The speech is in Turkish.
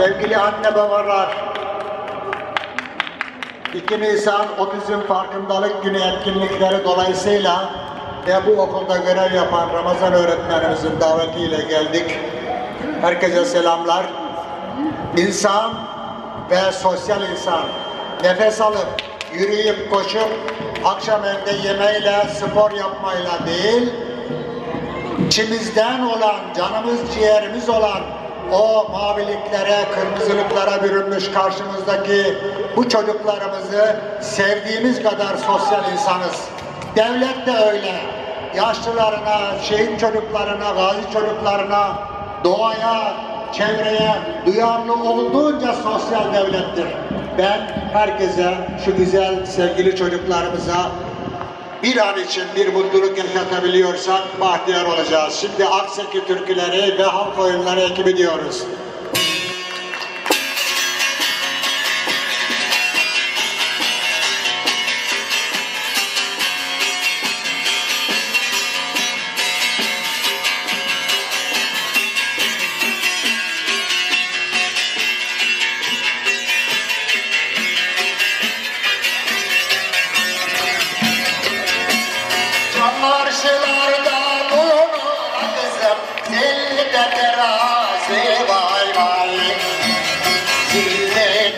Sevgili anne babalar, 2 Nisan Otizm Farkındalık Günü etkinlikleri dolayısıyla ve bu okulda görev yapan Ramazan öğretmenimizin davetiyle geldik. Herkese selamlar. İnsan ve sosyal insan. Nefes alıp, yürüyüp, koşup, akşam evde yemeyle, spor yapmayla değil, içimizden olan, canımız ciğerimiz olan o maviliklere, kırmızılıklara bürünmüş karşımızdaki bu çocuklarımızı sevdiğimiz kadar sosyal insanız. Devlet de öyle. Yaşlılarına, şehit çocuklarına, gazi çocuklarına, doğaya, çevreye duyarlı olduğunca sosyal devlettir. Ben herkese, şu güzel sevgili çocuklarımıza bir an için bir mutluluk yaşatabiliyorsak bahtiyar olacağız. Şimdi Akseki Türküleri ve Halk Oyunları ekibi diyoruz.